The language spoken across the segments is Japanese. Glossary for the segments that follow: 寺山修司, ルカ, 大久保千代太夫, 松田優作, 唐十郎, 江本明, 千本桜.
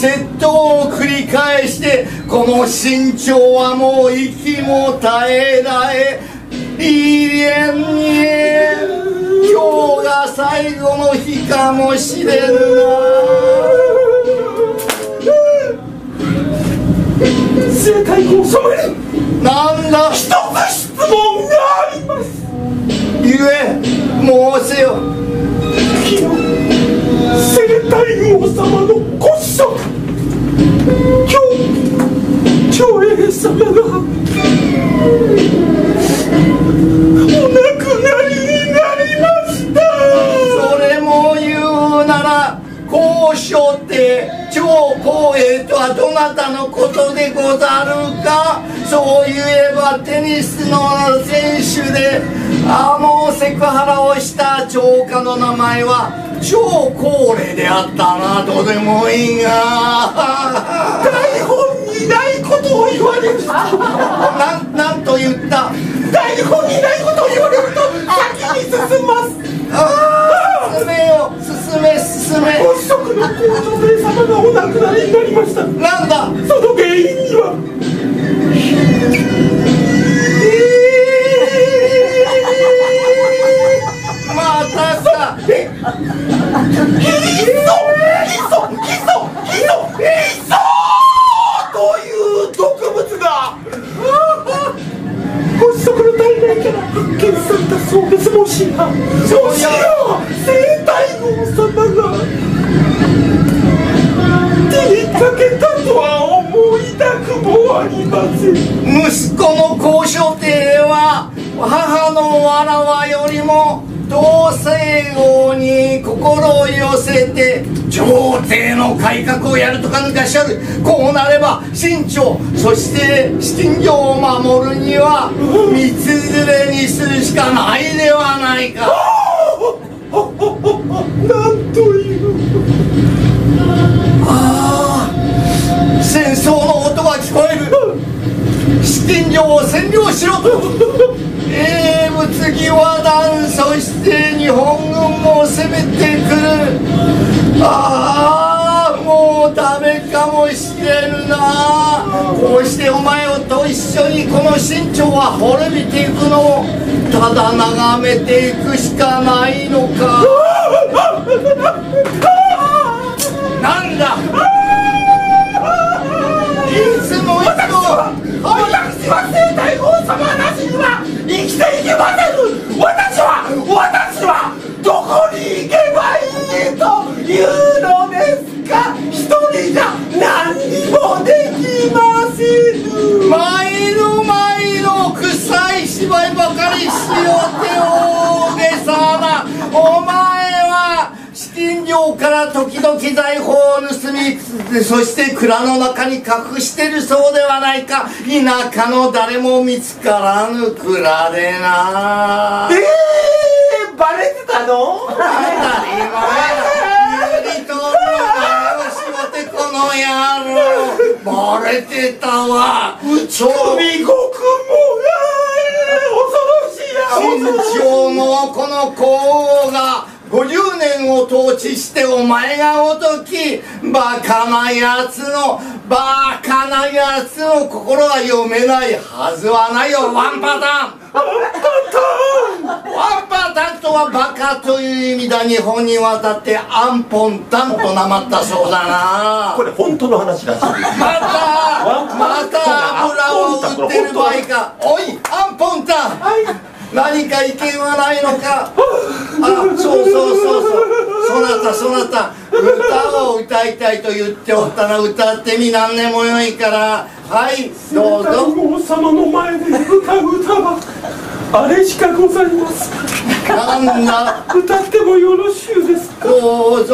窃盗を繰り返して、この身長はもう息も絶え絶え、いえんいえ、今日が最後の日かもしれんな。世界を染めるなんだ一つ質問があります。ゆえ申せよ。聖太后様のご子息、今日長英様がお亡くなりになりました。それも言うなら、高所って長光栄とはどなたのことでござるか。そう言えばテニスの選手でセクハラをした長家の名前は超高齢であったな。どうでもいいが台本にないことを言われるとなんと言った。台本にないことを言われると先に進みます。進めよ、進め進め。ご子息の皇女性様がお亡くなりになりました。なんだその原因には。息子の高所帝は母のわらわよりも同性号に心を寄せて朝廷の改革をやるとか抜かしゃる。こうなれば身長、そして信条を守るには道連れにするしかないではないか。なんという戦争の音が聞こえる。資金場を占領しろと英仏義和団、そして日本軍も攻めてくる。ああもうダメかもしれんな。こうしてお前と一緒にこの身長は滅びていくのをただ眺めていくしかないのか。なんだいつもいつも私は聖太后様なしには生きていけません。私はどこに行けばいいというのですか。一人じゃ何にもできません。毎度毎度臭い芝居ばかりしようて大げさな。お前は資金領から時々財宝を盗み、そして蔵の中に隠してるそうではないか。田舎の誰も見つからぬ蔵でな。バレてたの？当たり前だ。ゆりとの前をしもてこの野郎、バレてたわ。うち首獄門が恐ろしいや。身長もこの皇后が50年を統治してお前がおとき、バカなやつの心が読めないはずはないよ。ワンパタンとはバカという意味だ。日本に渡ってアンポンタンとなまったそうだな。これ本当の話らしい。また油を売ってる場合か。おいアンポンタン、何か意見はないのか。あ、そうそなた歌を歌いたいと言っておったら歌ってみ、何でもよいから。はいどうぞ。聖太后様の前で歌う歌はあれしかございます。なんだ歌ってもよろしゅうですか。どうぞ。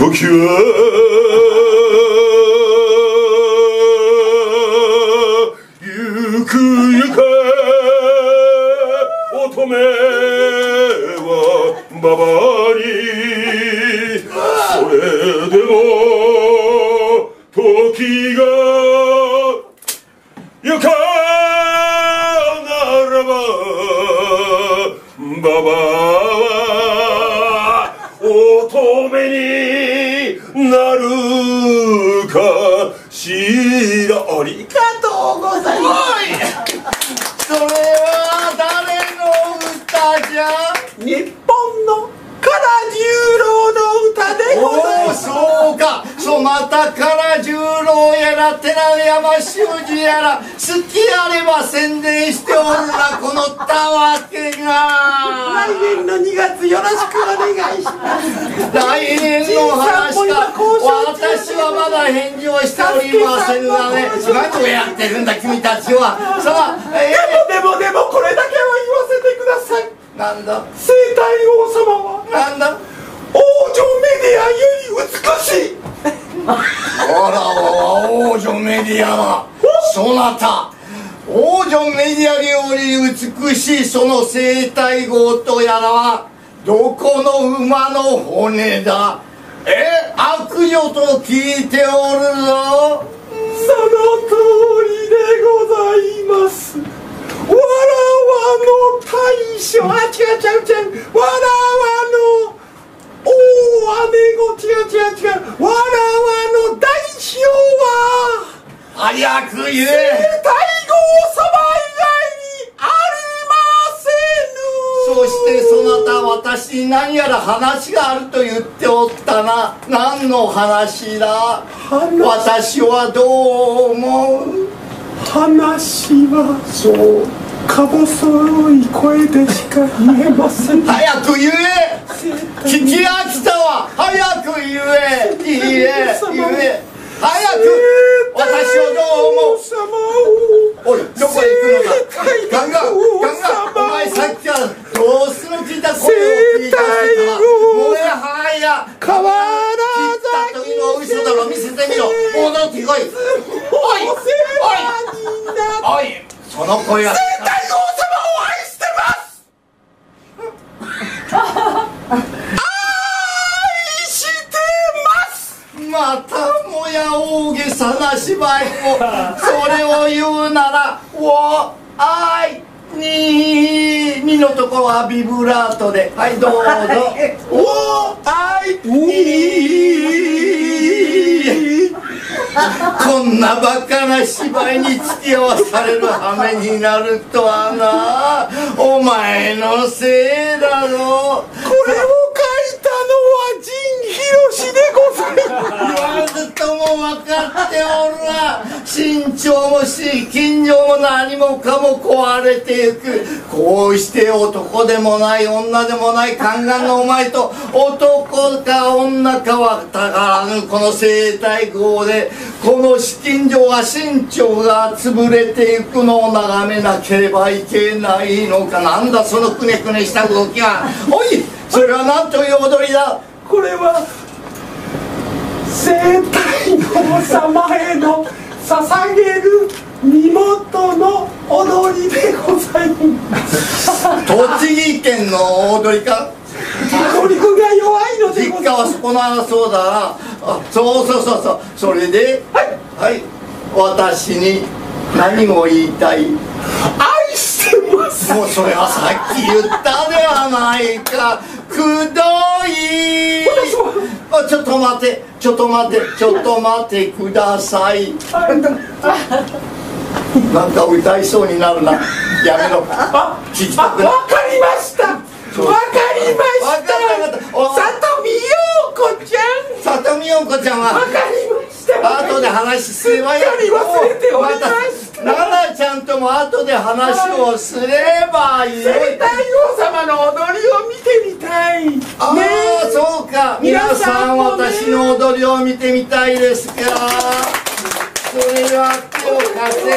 時はゆくゆく乙女は馬場に、それでも時がゆかならば馬場は乙女になる。シロリカとうございます。それは誰の歌じゃ？日本の唐十郎の歌でございます。そうか。そうまた唐十郎やら寺山修司やら好きあれば宣伝しておるなこのたわけが。来年の2月よろしくお願いします。来年の話か。私はまだ返事をしておりませんがね。何をやってるんだ君たちは。さあ、でもこれだけは言わせてください。なんだ。西太后様はなんだ。往生メディアゆえに美しい。あら往生メディアはそなた。往生メディアより美しいその西太后とやらはどこの馬の骨だ。悪女と聞いておるぞ。その通りでございます。わらわの大将、あ、違うわらわの大姉御、違うわらわの大将は早く言え。西太后様以外にありませぬ。そしてそなた私に何やら話があると言っておったな。何の話だ。私はどう思う。話はそうか細い声でしか言えません。早く言え。聞き飽きたわ。早く言え。言え早く。私をどう思う。おいどこへ行くのか。ガンガンお前さっきからどうする聞いた声を聞いたしてたわ。もはや変わらず切った時の後ろだろ。見せてみろ。戻ってこい。おいその声はまたもや大げさな芝居を。それを言うなら「おあいに」のところはビブラートで。はいどうぞ「おあいに」こんなバカな芝居に付き合わされる羽目になるとはな。お前のせいだろ。これを書いたのは仁義でございます。言わずとも分かっておるわ。身長もし近所も何もかも壊れてゆく。こうして男でもない女でもない宦官のお前と男か女かはたからぬこの西太后でこの紫禁城は身長が潰れてゆくのを眺めなければいけないのか。なんだそのくねくねした動きは。おいそれは何という踊りだ。これは西太后様への捧げる身元の踊りでございます。栃木県の踊りか。踊り子が弱いのでございます。実家はそこならそうだな。あ、そう。それで、はい、私に何を言いたい。愛してます。もうそれはさっき言ったではないか。くどい。あ、ちょっと待ってください。なんか歌いそうになるな。やめろ。わかりました。さとみようこちゃんはわかりました。後で話すればいい。忘れております。奈々ちゃんとも後で話をすればいい。西太后様の踊りを見てみたい。ああそうか、皆さん私の踊りを見てみたいですか。それはこうかね。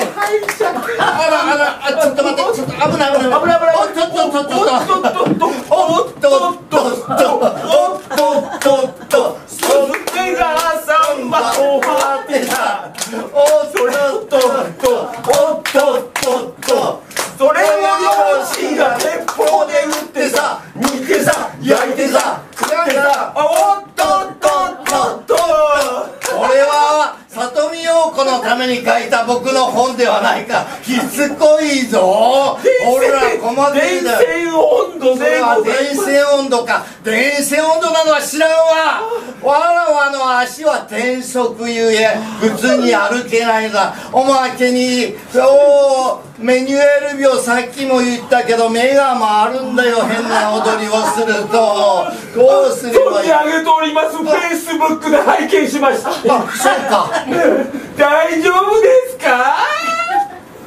あらちょっと待って。ちょっと危ない。おっとそれがサンバを張ってた。おっとそれを両親が鉄砲で撃ってさ、煮てさ、焼いてさ、食ってさ、おっとっとっとっと。これは里見よう子のために書いた僕の本ではないか。しつこいぞ。俺ら困ってんだよ。電線温度ね。電線温度か。電線温度なのは知らんわ。わらわの足は転足ゆえ普通に歩けないんだ。おまけにメニュエル病、さっきも言ったけど目が回るんだよ。変な踊りをすると。どうすればいい。存じ上げております。フェイスブックで拝見しました。あ、そうか。大丈夫ですか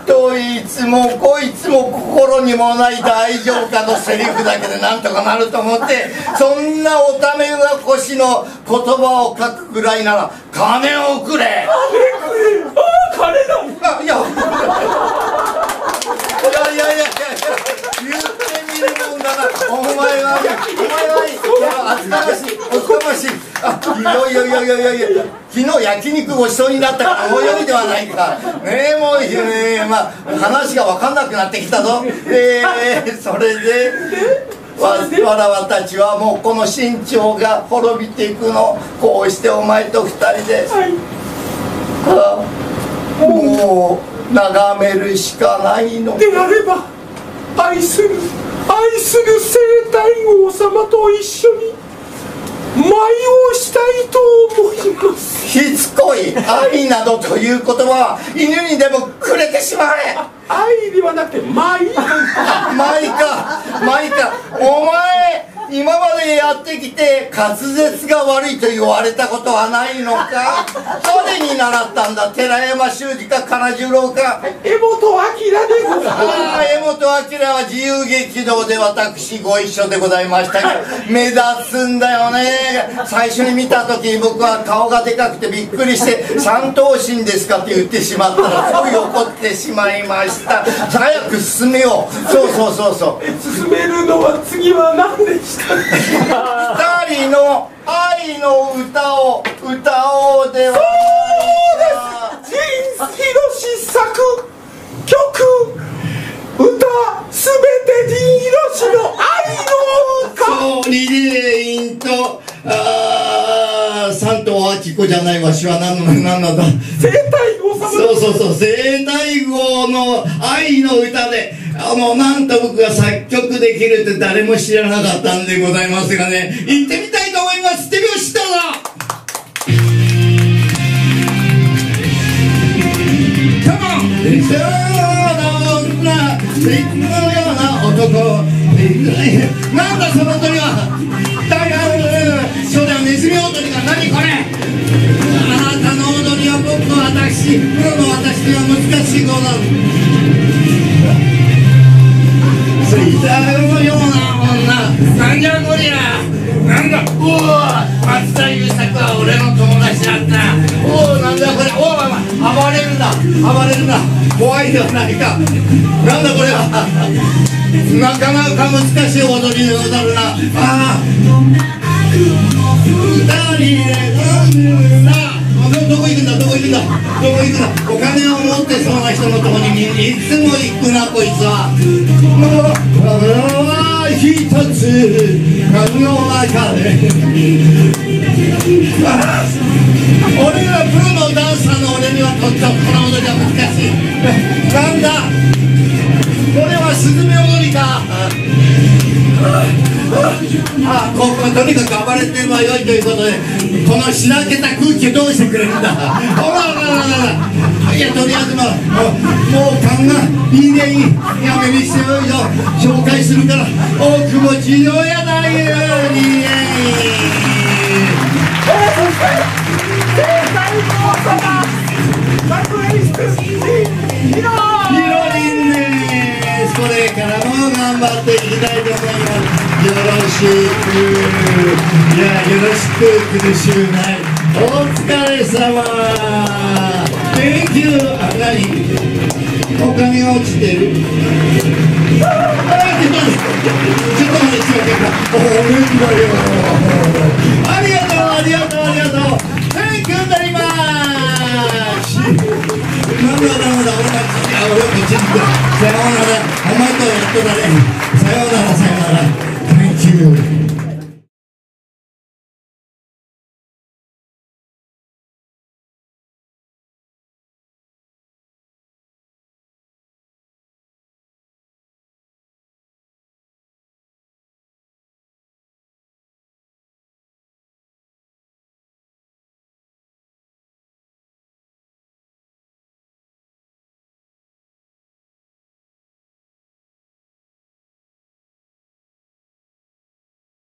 といつもこいつも心にもない大丈夫かのセリフだけでなんとかなると思って、そんなおためがこしの言葉を書くぐらいなら金をくれ。金くれ。金だ。あ、いやいやいやいや、言ってみるもんだな。お前は厚かましい、おこましい。あ、いや昨日焼肉ごちそうになったから大喜びではないか。ねえ、もうまあ話が分かんなくなってきたぞ。それでわらわたちはもうこの身長が滅びていくのをこうしてお前と二人で、もう眺めるしかないのであれば、愛する聖太后様と一緒に舞をしたいと思います。しつこい。愛などという言葉は犬にでもくれてしまえ。愛ではなくて舞。舞か。お前今までやってきて滑舌が悪いと言われたことはないのか。誰に習ったんだ。寺山修司か金十郎か江本明でございます。ああ、江本明は自由劇場で私ご一緒でございましたが目立つんだよね。最初に見た時僕は顔がでかくてびっくりして「三頭身ですか」って言ってしまったらすごい怒ってしまいました。早く進めよう。そう進めるのは次は何でしょう。二人の愛の歌を歌おうでは。そうです。仁弘作曲歌すべて仁弘の愛の歌。そう、リレインと三頭亜希子じゃないわしは何なんだ。聖太后様。そう聖太后の愛の歌で。なんと僕が作曲できるって誰も知らなかったんでございますがね、行ってみたいと思います。手拍子どうぞ。なんだその鳥は。それはネズミ踊りか。何これ。あなたの踊りは僕の私、プロの私には難しいことだ。水たのような女、なんじゃこりゃ。なんだ、おお、松田優作は俺の友達だった。おお、なんだこれ。おお、暴れるな、怖いではないか。なんだこれは。なかなか難しい踊りでござるな。ああ、二人で飲むな。どこ行くんだ。お金を持ってそうな人のとこにいつも行くなこいつは。ああ、ひとつ髪の中で俺らプロのダンサーの俺にはとってもこの踊りは難しい。なんだこれは。スズメ踊りか。ああ、ここはとにかく暴れてればよいということで、このしらけた空気をどうしてくれるんだ。ほら、いや、とりあえずもう勘がいいね。やめにしてよいぞ。紹介するから大久保千代やだように。そして聖太后様作演出ヒロリンです。これからも頑張っていきたいと思います。よろしく苦しゅうない。お疲れ様。電球上がり。お金が落ちてる。ちょっと待って。おお、うんだよ。ありがとう。